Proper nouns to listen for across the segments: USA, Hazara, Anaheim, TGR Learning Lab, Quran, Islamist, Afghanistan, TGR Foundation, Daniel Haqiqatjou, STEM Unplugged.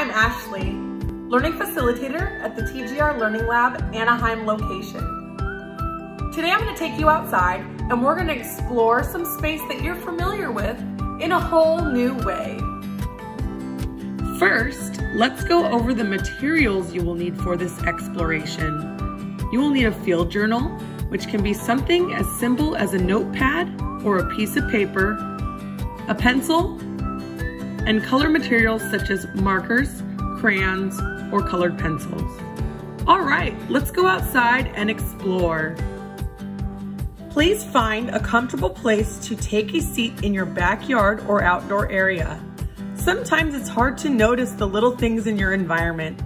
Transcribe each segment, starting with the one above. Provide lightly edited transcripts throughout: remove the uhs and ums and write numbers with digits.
I'm Ashley, Learning Facilitator at the TGR Learning Lab Anaheim location. Today I'm going to take you outside and we're going to explore some space that you're familiar with in a whole new way. First, let's go over the materials you will need for this exploration. You will need a field journal, which can be something as simple as a notepad or a piece of paper, a pencil, and color materials such as markers, crayons, or colored pencils. All right, let's go outside and explore. Please find a comfortable place to take a seat in your backyard or outdoor area. Sometimes it's hard to notice the little things in your environment.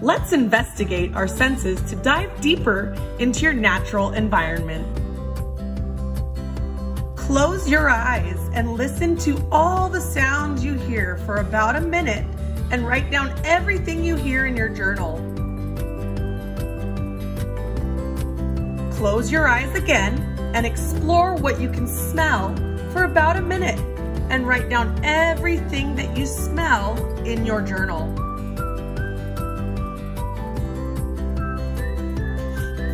Let's investigate our senses to dive deeper into your natural environment. Close your eyes and listen to all the sounds you hear for about a minute and write down everything you hear in your journal. Close your eyes again and explore what you can smell for about a minute, and write down everything that you smell in your journal.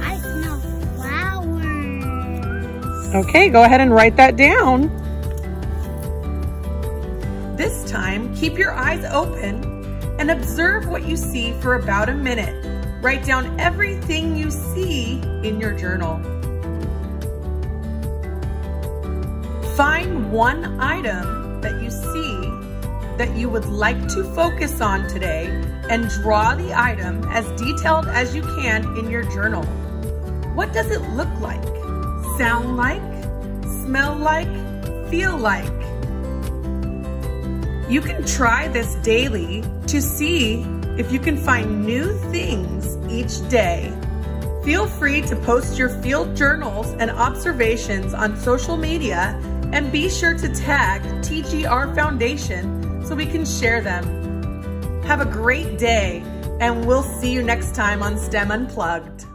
I smell flowers. Okay, go ahead and write that down. This time, keep your eyes open and observe what you see for about a minute. Write down everything you see in your journal. Find one item that you see that you would like to focus on today and draw the item as detailed as you can in your journal. What does it look like, sound like, smell like, feel like? You can try this daily to see if you can find new things each day. Feel free to post your field journals and observations on social media, and be sure to tag TGR Foundation so we can share them. Have a great day, and we'll see you next time on STEM Unplugged.